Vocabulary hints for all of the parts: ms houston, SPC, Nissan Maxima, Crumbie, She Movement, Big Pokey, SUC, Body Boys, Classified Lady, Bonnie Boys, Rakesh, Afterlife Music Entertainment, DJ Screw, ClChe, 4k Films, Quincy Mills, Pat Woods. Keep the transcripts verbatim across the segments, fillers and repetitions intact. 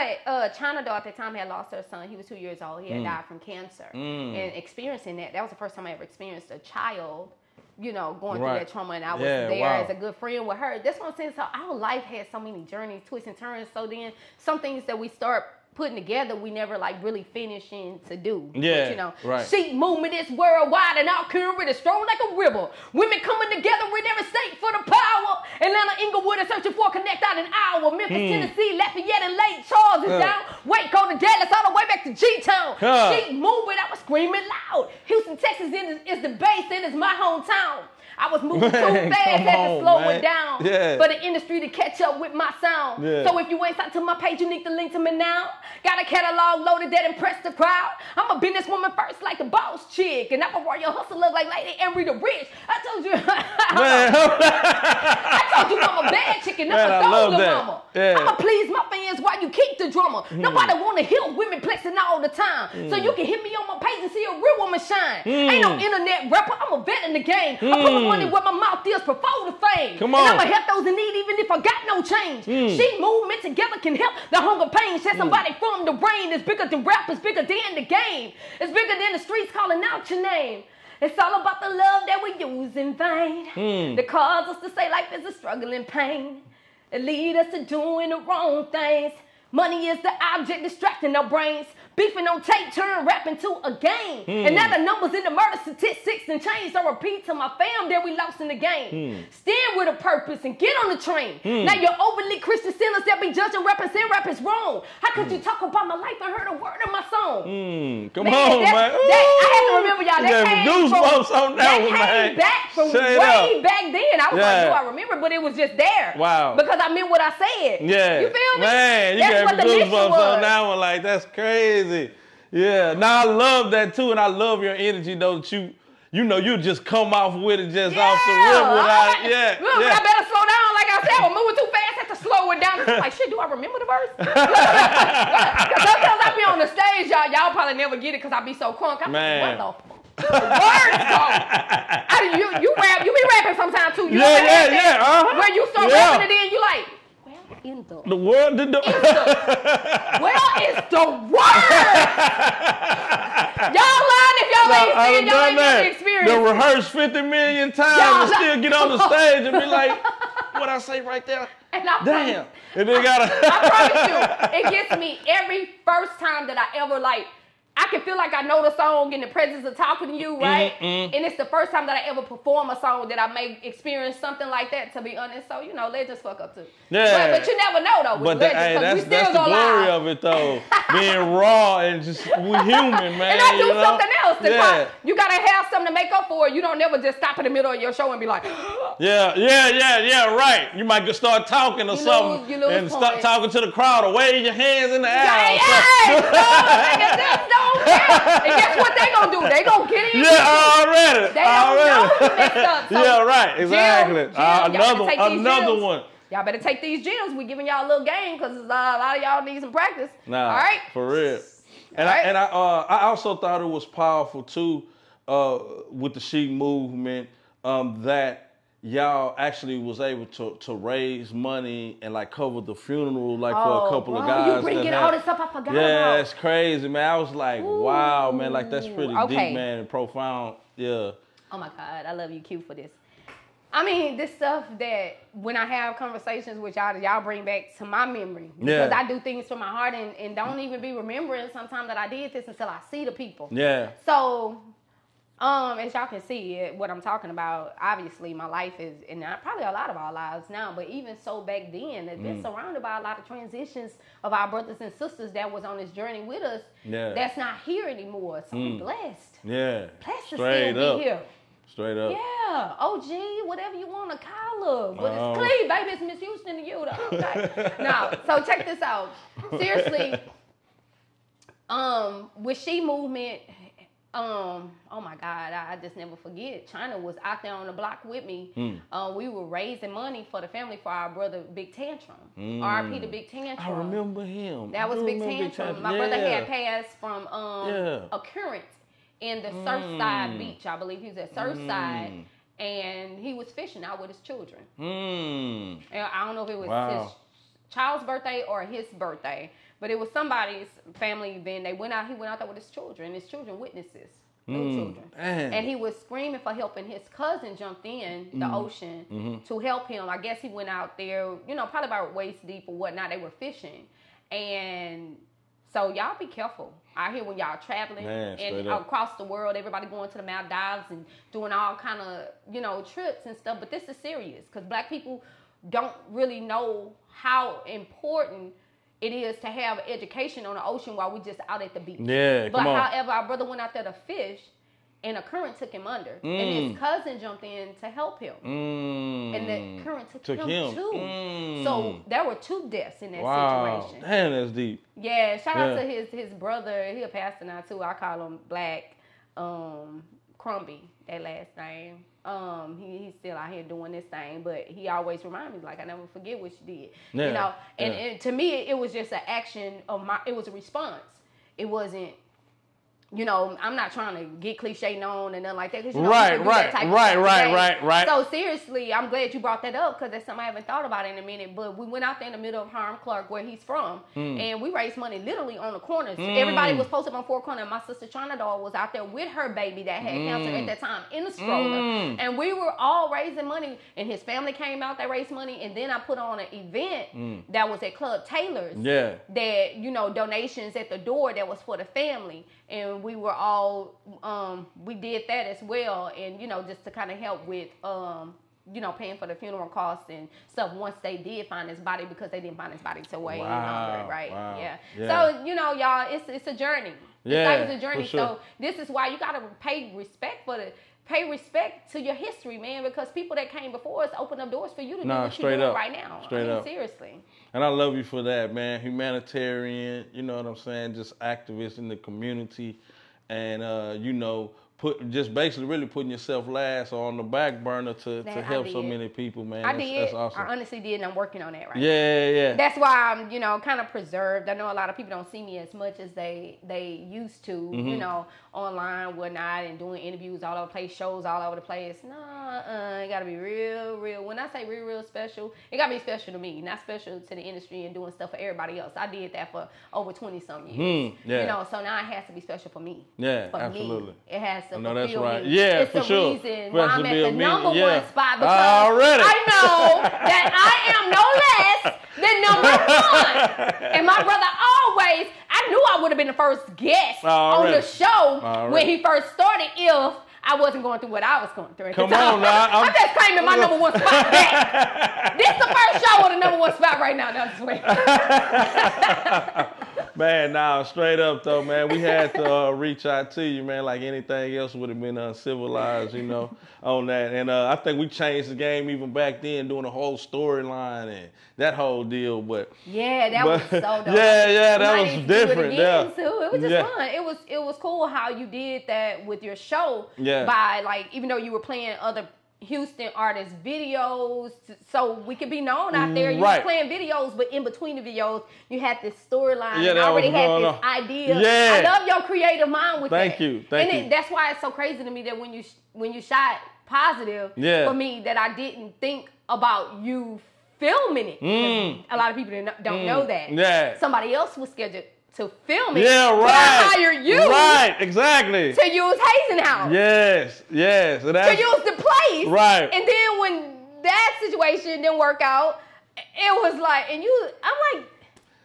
But uh, China, though, at the time had lost her son. He was two years old. He had mm. died from cancer. Mm. And experiencing that, that was the first time I ever experienced a child, you know, going right. through that trauma. And I was yeah, there wow. as a good friend with her. That's what I'm saying. So our life had so many journeys, twists and turns. So then some things that we start putting together, we never like really finishing to do. Yeah, but, you know, right. Seek movement is worldwide and our community is strong like a river. Women coming together in every state for the power. Atlanta, Inglewood is searching for a connect out an hour. Memphis, hmm. Tennessee, Lafayette, and Lake Charles is uh. down. Waco to Dallas, all the way back to G-Town. Uh. Seek movement, I was screaming loud. Houston, Texas is, is the base and it's my hometown. I was moving man, too fast after slowing man. down yeah. for the industry to catch up with my sound. Yeah. So if you ain't signed to my page, you need to link to me now. Got a catalog loaded that impressed the crowd. I'm a businesswoman first like the boss chick. And I'm a royal hustler like Lady Henry the Rich. I told you. I told you I'm a bad chick and I'm a dollar mama. Yeah. I'ma please my fans while you keep the drama. Mm. Nobody want to hear women plexing all the time. Mm. So you can hit me on my page and see a real woman shine. Mm. Ain't no internet rapper. I'm a vet in the game. Mm. I put my money where my mouth is for the fame. Come on. And I'ma help those in need even if I got no change. Mm. She movement together can help the hunger pain. Shed somebody mm. from the brain. It's bigger than rap. It's bigger than the game. It's bigger than the streets calling out your name. It's all about the love that we use in vain. Mm. That causes us to say life is a struggle and pain. It leads us to doing the wrong things. Money is the object distracting our brains. Beefing on tape, turn rap into a game. Mm. And now the numbers in the murder statistics and change. So repeat to my fam that we lost in the game. Mm. Stand with a purpose and get on the train. Mm. Now you're overly Christian sinners that be judging rappers and rap is wrong. How could mm. you talk about my life and heard a word of my song? Mm. Come man, on, that, man. That, I had to remember y'all. That yeah, came, from, that one, came back from Shut way up. back then. I was yeah. like, do I remember? But it was just there. Wow. Because I meant what I said. Yeah. You feel me? Man, you that's got what the mission was. On that one. Like, that's crazy. Yeah, now I love that too, and I love your energy though. That you, you know, you just come off with it just yeah, off the rip without, right. yeah. Look, yeah. I better slow down, like I said. I'm moving too fast, I have to slow it down. Like, shit, do I remember the verse? Because sometimes I be on the stage, y'all, y'all probably never get it because I be so crunk. I'm Man. like, what the fuck? Words though. I, you you rap, you be rapping sometimes too. You yeah, know yeah, yeah. Uh -huh. When you start yeah. rapping it, then you like. In the, the world did the, the well is the word. Y'all lying if y'all no, ain't seen y'all ain't that. the experience. They'll rehearse fifty million times and still get on the stage and be like, what I say right there? And I Damn. Promise, and they gotta I promise you, it gets me every first time that I ever like I can feel like I know the song in the presence of talking to you, right? Mm-hmm. And it's the first time that I ever perform a song that I may experience something like that, to be honest. So, you know, legends fuck up too. Yeah. But, but you never know, though. But that, hey, that's, we still that's the glory lie. of it, though. Being raw and just, we human, man. And I do you know? something else. Yeah. You got to have something to make up for it. You don't never just stop in the middle of your show and be like. yeah, yeah, yeah, yeah, right. You might start talking or you something. Lose, you lose and start talking to the crowd or wave your hands in the air. Yeah, yeah. Yeah. And guess what they gonna do? They gonna get in. Yeah, already. They don't already. know you messed up. So yeah, right. Exactly. Gems, gems. Uh, another another gems. one. Y'all better take these gems. We giving y'all a little game because uh, a lot of y'all need some practice. Nah, all right. For real. And all I right. and I uh, I also thought it was powerful too uh, with the She movement um, that y'all actually was able to to raise money and like cover the funeral like oh, for a couple bro, of guys. You bringing all this up, I forgot yeah, about. Yeah, it's crazy, man. I was like, Ooh, wow, man, like that's pretty okay. deep, man, and profound. Yeah. Oh my God, I love you, Q, for this. I mean, this stuff that when I have conversations with y'all, y'all bring back to my memory because yeah. I do things from my heart and, and don't even be remembering sometimes that I did this until I see the people. Yeah. So. Um, as y'all can see, it, what I'm talking about, obviously my life is, and not, probably a lot of our lives now, but even so back then, it's been mm. surrounded by a lot of transitions of our brothers and sisters that was on this journey with us yeah. that's not here anymore. So mm. I'm blessed. Yeah. Blessed to still be up. here. Straight up. Yeah. O G, whatever you want to call her. But um. it's clean, baby. It's Miss Houston to you. Though. Okay. No. So check this out. Seriously, um, with She movement, Um, oh my God, I, I just never forget. China was out there on the block with me. Mm. Uh, we were raising money for the family for our brother Big Tantrum. Mm. R I P to Big Tantrum. I remember him. That was Big Tantrum. Big Tantrum. My yeah. brother had passed from um, yeah. a current in the mm. Surfside Beach. I believe he was at Surfside. Mm. And he was fishing out with his children. Mm. And I don't know if it was wow. his child's birthday or his birthday. But it was somebody's family event. They went out. He went out there with his children. His children witnesses. Mm, children. Damn. And he was screaming for help, and his cousin jumped in the mm. ocean mm-hmm. to help him. I guess he went out there, you know, probably about waist deep or whatnot. They were fishing. And so y'all be careful out here when y'all traveling, man, and across the world, everybody going to the Maldives and doing all kind of, you know, trips and stuff. But this is serious, because black people don't really know how important it is to have education on the ocean while we just out at the beach. Yeah, but come on. However, our brother went out there to fish, and a current took him under. Mm. And his cousin jumped in to help him. Mm. And the current took, took him, him too. Mm. So there were two deaths in that wow. situation. Damn, that's deep. Yeah, shout yeah. out to his his brother. He a pastor now too. I call him Black um, Crumbie, that last name. Um, he, he's still out here doing this thing, but he always reminds me, like, I never forget what you did, yeah, you know, and, yeah. and to me, it, it was just an action of my, it was a response. It wasn't, you know, I'm not trying to get cliche known and nothing like that. 'Cause you know, right, right, right, right, right, right, right. So seriously, I'm glad you brought that up, because that's something I haven't thought about in a minute, but we went out there in the middle of Harlem Clark, where he's from, mm. and we raised money literally on the corners. Mm. Everybody was posted on four corners. My sister Trinidad was out there with her baby that had mm. cancer at that time in the stroller. Mm. And we were all raising money, and his family came out, they raised money, and then I put on an event mm. that was at Club Taylor's. Yeah. That, you know, donations at the door that was for the family. And we were all, um, we did that as well. And, you know, just to kind of help with, um, you know, paying for the funeral costs and stuff once they did find his body, because they didn't find his body till way wow. longer, right? Wow. Yeah. yeah. So, you know, y'all, it's it's a journey. Yeah, it's like it's a journey. Sure. So this is why you got to pay respect for the, pay respect to your history, man, because people that came before us opened up doors for you to nah, do what you're doing right now. Straight I mean, up. Seriously. And I love you for that, man. Humanitarian, you know what I'm saying? Just activist in the community, and, uh, you know, put just basically really putting yourself last or on the back burner to, man, to help so many people, man. I that's, did. That's awesome. I honestly did, and I'm working on that right yeah, now. Yeah, yeah. That's why I'm, you know, kind of preserved. I know a lot of people don't see me as much as they they used to, mm-hmm. you know, online, whatnot, and doing interviews all over the place, shows all over the place. Nah, uh, it got to be real, real. When I say real, real special, it got to be special to me, not special to the industry and doing stuff for everybody else. I did that for over twenty-some years, mm-hmm. yeah. you know, so now it has to be special for me. Yeah, for absolutely. Me. It has to I know that's right. Me. Yeah, it's for sure. It's the reason why I'm at the number yeah. one spot, because already. I know that I am no less than number one. And my brother always, I knew I would have been the first guest already. on the show already. when he first started if I wasn't going through what I was going through. Come on, now. I'm, I'm just claiming my number one spot back. This is the first show with a number one spot right now. No, I swear. Man, nah, straight up though, man, we had to uh, reach out to you, man. Like anything else would have been uncivilized, you know, on that. And uh, I think we changed the game even back then, doing a whole storyline and that whole deal. But yeah, that but, was so dope. Yeah, yeah, that Might was different. It, yeah. too. it was just yeah. fun. It was it was cool how you did that with your show. Yeah. By like, even though you were playing other Houston artists' videos, so we could be known out there. You right. were playing videos, but in between the videos, you had this storyline. Yeah, you already had this on. idea. Yeah. I love your creative mind with Thank that. Thank you. Thank and you. It, that's why it's so crazy to me that when you when you shot Positive, yeah. for me, that I didn't think about you filming it. Mm. A lot of people don't mm. know that. Yeah. Somebody else was scheduled to film it. Yeah, right. I hired you. Right, exactly. To use Hazenhouse. Yes, yes. So that's, to use the place. Right. And then when that situation didn't work out, it was like, and you, I'm like,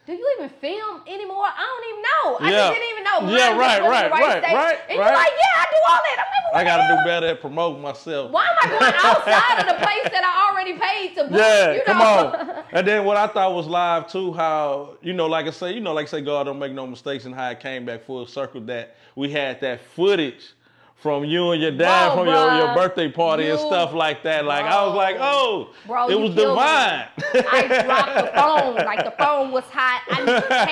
do you even film anymore? I don't even know. Yeah. I just didn't even know. Mine yeah, right, right, right, right, right. And you're right. like, yeah, I do all that. I'm like, I gotta do better at promoting myself. Why am I going outside of the place that I already paid to book? Yeah, you know? Come on. And then what I thought was live too, how, you know, like I say, you know, like I say, God don't make no mistakes, and how it came back full circle that we had that footage from you and your dad, bro, from bro. Your, your birthday party you, and stuff like that. Like, bro. I was like, oh, bro, it was divine. I dropped the phone. Like, the phone was hot. I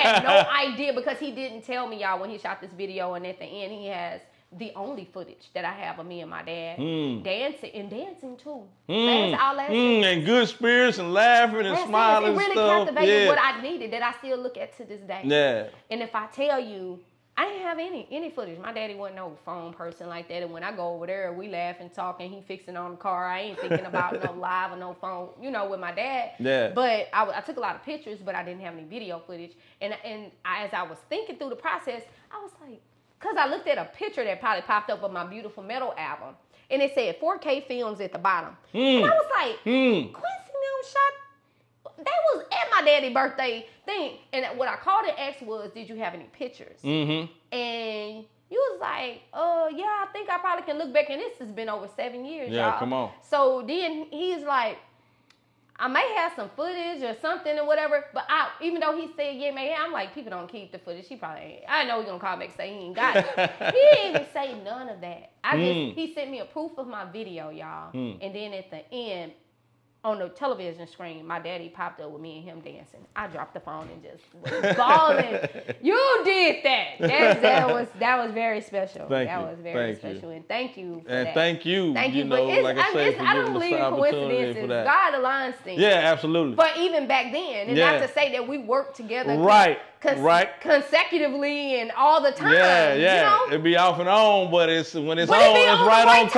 had no idea, because he didn't tell me, y'all, when he shot this video. And at the end, he has the only footage that I have of me and my dad mm. dancing, and dancing too. Mm. Last, all last mm. and good spirits and laughing and smiling and stuff. It really stuff. captivated yeah. what I needed, that I still look at to this day. Yeah. And if I tell you, I didn't have any any footage. My daddy wasn't no phone person like that. And when I go over there, we laugh and talk, and he fixing on the car. I ain't thinking about no live or no phone, you know, with my dad. Yeah. But I, I took a lot of pictures, but I didn't have any video footage. And and I, as I was thinking through the process, I was like, because I looked at a picture that probably popped up of my Beautiful Metal album, and it said four K Films at the bottom. Mm. And I was like, mm. Quincy Mills shot. They was at my daddy's birthday thing, and what I called and asked was, did you have any pictures? Mm-hmm. And you was like, uh, yeah, I think I probably can look back, and this has been over seven years, yeah, y'all. Come on. So then he's like, I may have some footage or something or whatever, but I, even though he said, yeah, man, I'm like, people don't keep the footage. He probably ain't. I know he's going to call back and say he ain't got it. He didn't even say none of that. I mm. just, he sent me a proof of my video, y'all, mm. and then at the end, on the television screen, my daddy popped up with me and him dancing. I dropped the phone and just was bawling. You did that. That, that was that was very special. Thank that you. was very thank special, you. and thank you. For and that. thank you. Thank you. you know, but it's, like I, I, say, it's, I don't believe in coincidences. God aligns things. Yeah, absolutely. But even back then, and yeah. not to say that we worked together, right? Cons right. consecutively and all the time. Yeah, yeah. You know? It'd be off and on, but it's when it's but on, it's on right, right on time.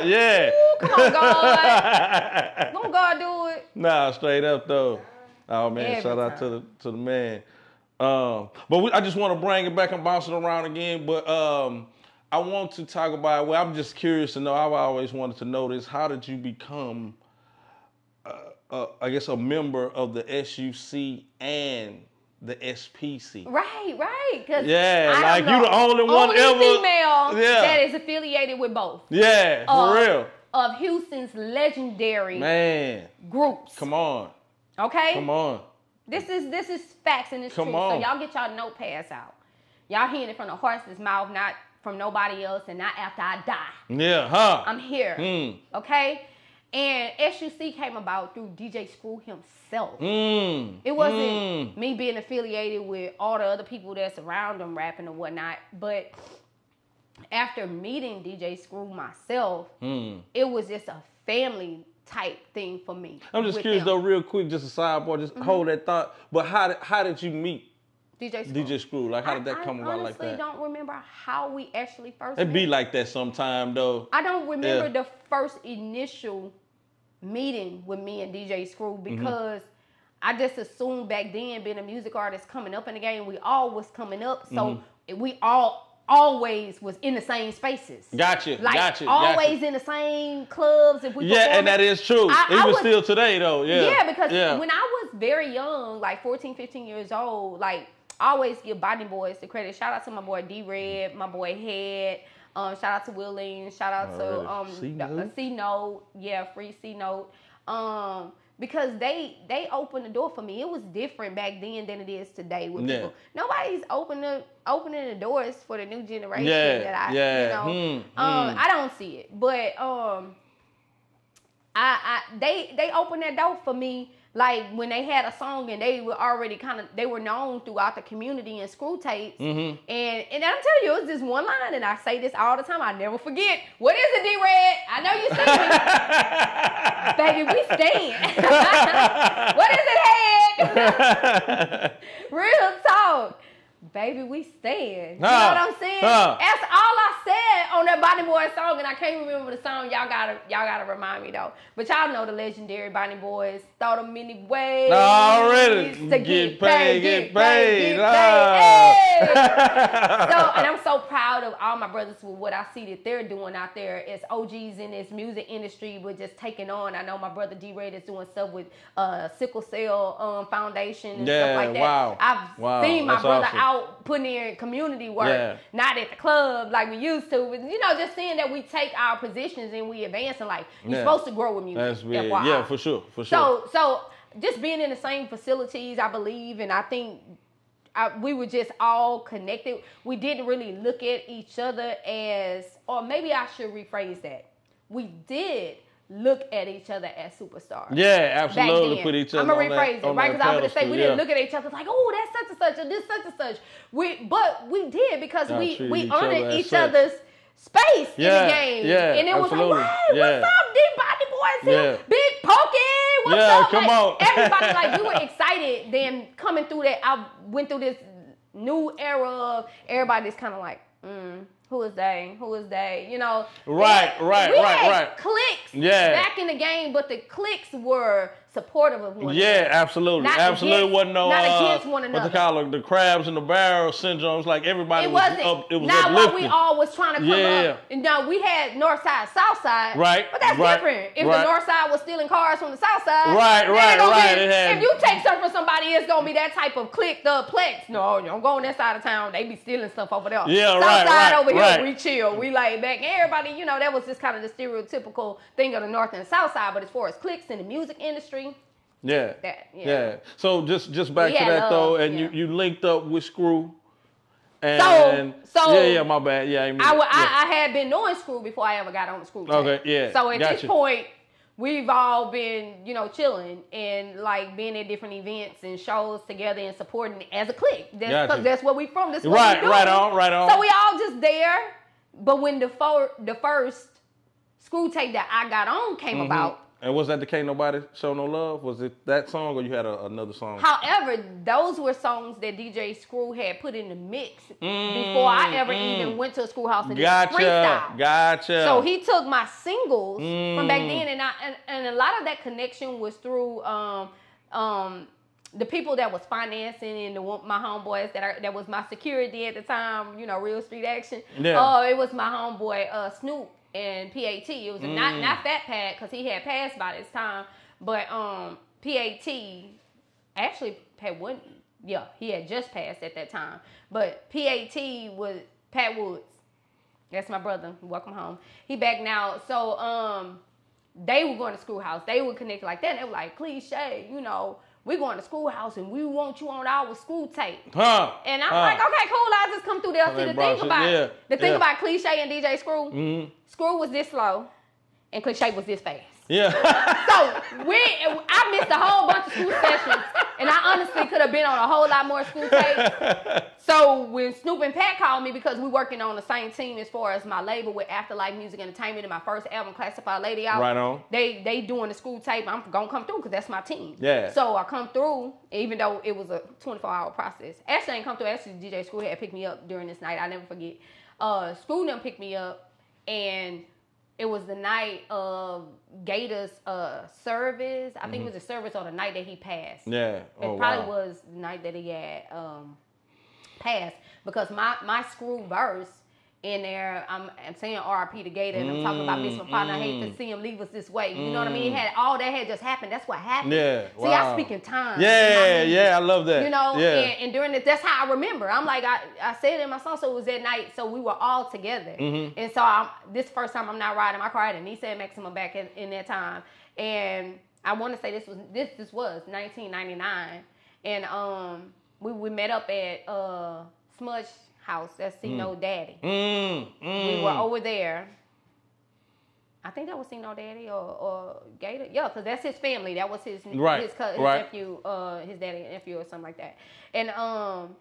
time. Yeah. Ooh, come on, God. Don't God do it. Nah, straight up though. Oh man, Every shout time. out to the to the man. Um, but we, I just want to bring it back and bounce it around again. But um, I want to talk about. Well, I'm just curious to know. I've always wanted to know this. How did you become, uh, uh, I guess, a member of the S U C and the S P C? Right, right. Cause yeah, I like you the only one only ever female yeah. that is affiliated with both. Yeah, for uh, real. Of Houston's legendary man groups. Come on. Okay. Come on. This is this is facts and it's true. So y'all get y'all notepads out. Y'all hearing it from the horse's mouth, not from nobody else, and not after I die. Yeah, huh? I'm here. Mm. Okay. And S U C came about through D J Screw himself. Mm, it wasn't mm. me being affiliated with all the other people that's around him rapping and whatnot. But after meeting D J Screw myself, mm. it was just a family type thing for me. I'm just curious him. though, real quick, just a sidebar, just mm-hmm. hold that thought. But how how did you meet D J Screw? D J Screw, like how did that I, come about like that? I honestly don't remember how we actually first It'd met. be like that sometime though. I don't remember yeah. the first initial meeting with me and D J Screw, because mm-hmm. I just assumed back then, being a music artist coming up in the game, we all was coming up, so mm-hmm. we all always was in the same spaces. Gotcha, like, gotcha. always gotcha. in the same clubs. If we yeah, and that is true. I, Even I was, still today though. Yeah, yeah because yeah. when I was very young, like fourteen, fifteen years old, like I always give Body Boys the credit. Shout out to my boy D-Red, my boy Head. Um, shout out to Willing. Shout out All to right. um, C-Note. Yeah, free C-Note. Um, because they they opened the door for me. It was different back then than it is today with yeah. people. Nobody's open the, opening the doors for the new generation yeah, that I, yeah. you know. Mm, um, mm. I don't see it. But um, I, I they, they opened that door for me. Like when they had a song and they were already kind of, they were known throughout the community in Screw tapes. Mm-hmm. And and I'm telling you, it was just one line, and I say this all the time, I never forget. What is it, D-Red? I know you see me. Baby, we stand. What is it, Head? Real talk. Baby, we stand. You know what I'm saying? Uh. That's all I said on that Bonnie Boys song, and I can't remember the song. Y'all gotta, y'all gotta remind me though. But y'all know the legendary Bonnie Boys. Thought of many ways already to get, get paid, paid, get paid, paid, get paid. Uh. Hey. So, and I'm so proud of all my brothers with what I see that they're doing out there. It's O Gs in this music industry, but just taking on. I know my brother D-Red is doing stuff with uh, Sickle Cell um, Foundation and yeah, stuff like that. Wow. I've wow. seen my That's brother awesome. out. putting in community work, yeah. not at the club like we used to, but you know, just seeing that we take our positions and we advance in life. You're yeah. supposed to grow with music. That's weird. Yeah, for sure, for sure. So, so just being in the same facilities, I believe, and I think I, we were just all connected. We didn't really look at each other as, or maybe I should rephrase that. We did look at each other as superstars. Yeah, absolutely. Put each other. I'm gonna rephrase that, it, right? Because I'm gonna say we yeah. didn't look at each other like, oh, that's such and such, or this such and such. We, but we did because yeah, we we each honored each such. other's space yeah, in the game, yeah, and it absolutely. was like, hey, yeah. what's up, Big Body Boys here, yeah. Big Pokey, what's yeah, up? Come like, on. Everybody like we were excited. Then coming through that, I went through this new era of everybody that's kind of like, mm, who is they? Who is they? You know? Right, had, right, we right, had right. Clicks yeah. back in the game, but the clicks were supportive of one another. Yeah, absolutely. Not absolutely against, wasn't no, not uh, against one another. What they call it, the crabs in the barrel syndrome. It's like everybody it was up, it was not uplifting. What we all was trying to come yeah. up. And no, we had north side, south side. Right, But that's right, different. If right. the north side was stealing cars from the south side. Right, right, right. Be, it had, if you take something from somebody, it's going to be that type of click, the plex. No, you don't go on that side of town. They be stealing stuff over there. Yeah, south right, side right, over here, right. we chill. We laid back. Everybody, you know, that was just kind of the stereotypical thing of the north and south side. But as far as clicks in the music industry, Yeah. That, yeah. Yeah. So just just back yeah, to that love, though, and yeah. you you linked up with Screw. And so, so yeah, yeah, my bad. Yeah, I, mean, I, yeah. I, I had been knowing Screw before I ever got on the Screw track. Okay, yeah. So at gotcha. this point, we've all been, you know, chilling and like being at different events and shows together and supporting as a clique. That's gotcha. that's where we from. This is right, what we right on, right on. So we all just there. But when the for, the first Screw tape that I got on came mm-hmm. about. And was that the Can't Nobody Show No Love? Was it that song or you had a, another song? However, those were songs that D J Screw had put in the mix mm, before I ever mm. even went to a Screwhouse and gotcha, did freestyle. Gotcha. So he took my singles mm. from back then, and, I, and and a lot of that connection was through um, um, the people that was financing and the, my homeboys that I, that was my security at the time. You know, Real Street Action. Yeah. Oh, uh, it was my homeboy uh, Snoop. And P A T, it was mm. not not Fat Pat because he had passed by this time, but um P A T actually Pat Wood, yeah, he had just passed at that time. But P A T was Pat Woods. That's my brother. Welcome home. He back now. So um they were going to Screwhouse. They would connect like that. And they were like cliche, you know. We're going to Screwhouse and we want you on our Screw tape. Huh. And I'm huh. like, okay, cool. I'll just come through there. See, the thing about yeah. the thing yeah. about Cliche and D J Screw, mm-hmm. Screw was this slow and Cliche was this fast. Yeah. So we, I missed a whole bunch of Screw sessions, and I honestly could have been on a whole lot more Screw tapes. So when Snoop and Pat called me, because we working on the same team as far as my label with Afterlife Music Entertainment and my first album, Classified Lady album. Right on. They they doing the Screw tape. I'm gonna come through because that's my team. Yeah. So I come through, even though it was a twenty-four hour process. Actually, I didn't come through. Actually, D J Screw had picked me up during this night. I never forget. Uh, Screw done picked me up, and it was the night of Gator's uh, service. I think mm-hmm. it was a service on the night that he passed. Yeah. Oh, it probably wow. was the night that he had um, passed. Because my, my Screw verse in there, I'm, I'm saying R I P to Gator, and I'm talking about this my partner. Mm. I hate to see him leave us this way. You mm. know what I mean? It had, all that had just happened. That's what happened. Yeah. See, wow. I speak in time. Yeah, you know I mean? yeah, I love that. You know, yeah. and, and during this, that's how I remember. I'm like, I, I said it in my song, so it was that night, so we were all together. Mm-hmm. And so I'm, this first time I'm not riding my car, I had a Nissan Maxima back in, in that time. And I want to say this was, this, this was nineteen ninety-nine. And um, we, we met up at uh, Smudge House, that's See mm. No Daddy. Mm, mm. We were over there. I think that was See No Daddy or, or Gator. Yeah, because that's his family. That was his right. his, his right. nephew, uh, his daddy and nephew or something like that. And um,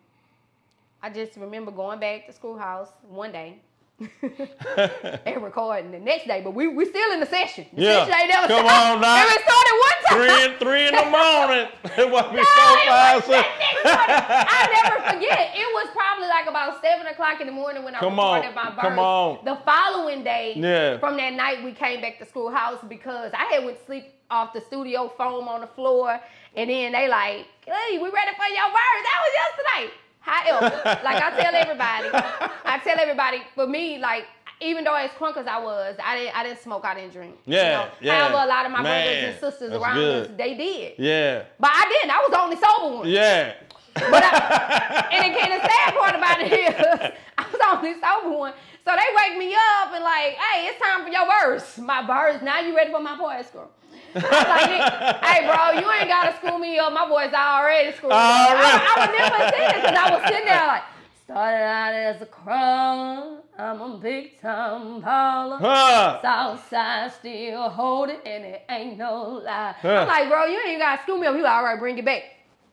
I just remember going back to Screwhouse one day and recording the next day, but we we still in the session. The yeah. session ain't never Come stopped. on now. And it started one time. Three, and three in the morning. It was no, so fast. I never forget. It was probably like about seven o'clock in the morning when I Come recorded on. my verse. Come on. The following day, yeah. from that night, we came back to Screwhouse because I had went to sleep off the studio foam on the floor, and then they like, hey, we ready for your verse. That was yesterday. However, like I tell everybody, I tell everybody, for me, like, even though as crunk as I was, I didn't, I didn't smoke, I didn't drink. Yeah, you know? yeah. However, a lot of my Man, brothers and sisters around good. us, they did. Yeah. But I didn't. I was the only sober one. Yeah. But I, and again, the sad part about it is, I was the only sober one. So they wake me up and like, hey, it's time for your verse. My verse. Now you ready for my boys, girl. I was like, hey, bro, you ain't got to screw me up. My boys already screwed me up. Right. I, I would never say this because I was sitting there like, started out as a crumb. I'm a big time baller. Huh. Southside still hold it, and it ain't no lie. Huh. I'm like, bro, you ain't got to screw me up. You all right, bring it back.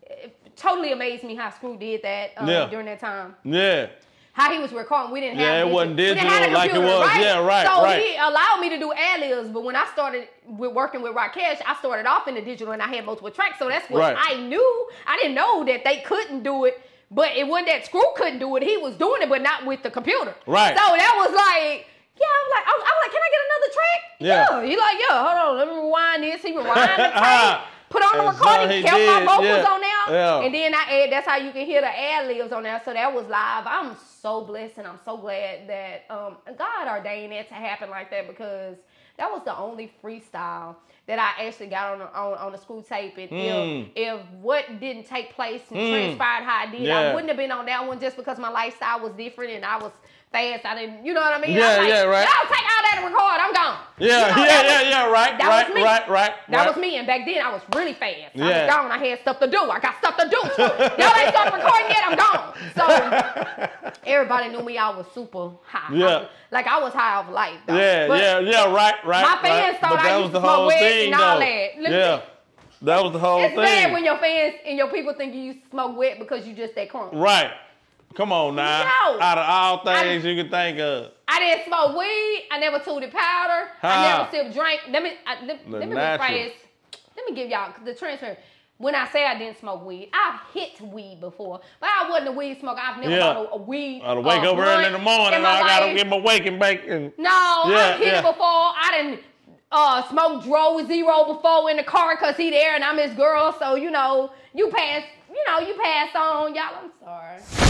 It totally amazed me how Screw did that um, yeah. during that time. Yeah. How he was recording, we didn't have yeah, it wasn't digital we didn't have computer, like it was. Right? Yeah, right. So right. he allowed me to do ad-libs, but when I started with working with Rakesh, I started off in the digital and I had multiple tracks, so that's what right. I knew. I didn't know that they couldn't do it But it wasn't that Screw couldn't do it. He was doing it, but not with the computer. Right. So that was like, yeah, I'm like, I'm, I'm like, can I get another track? Yeah. He's yeah. like, yeah, hold on, let me rewind this. He rewind the tape, put on the recording, kept did. my vocals yeah. on there. Yeah. And then I add, that's how you can hear the ad-libs on there. So that was live. I'm so blessed and I'm so glad that um, God ordained it to happen like that, because that was the only freestyle that I actually got on the, on, on the Screw tape. And mm. if, if what didn't take place and mm. transpired how I did, yeah. I wouldn't have been on that one just because my lifestyle was different and I was fast. I didn't, you know what I mean? Yeah, I like, yeah, right. Y'all take all that and record. I'm gone. Yeah, you know, yeah, yeah, was, yeah, right, that right, was me. right, right. That right. was me. And back then, I was really fast. Yeah. I was gone. I had stuff to do. I got stuff to do. So y'all ain't started recording yet. I'm gone. So everybody knew me. I was super high. Yeah. I was, like, I was high off life, though. Yeah, but yeah, yeah, right, right. My fans right. thought I used to smoke weed and all though. that. Listen, yeah. That was the whole it's thing. It's bad when your fans and your people think you used to smoke wet because you just that crunk. Right. Come on now. No. Out of all things I, you can think of. I didn't smoke weed. I never tooted powder. Huh. I never sipped drink. Let me I, let, let me rephrase. Let me give y'all the transfer. When I say I didn't smoke weed, I've hit weed before, but I wasn't a weed smoker. I've never yeah. bought a, a weed. I wake uh, up early in the morning. In I gotta get my waking bake. And, no, yeah, I've hit yeah. it before. I didn't uh, smoke Dro Zero before in the car because he there and I'm his girl. So you know, you pass. You know, you pass on, y'all. I'm sorry.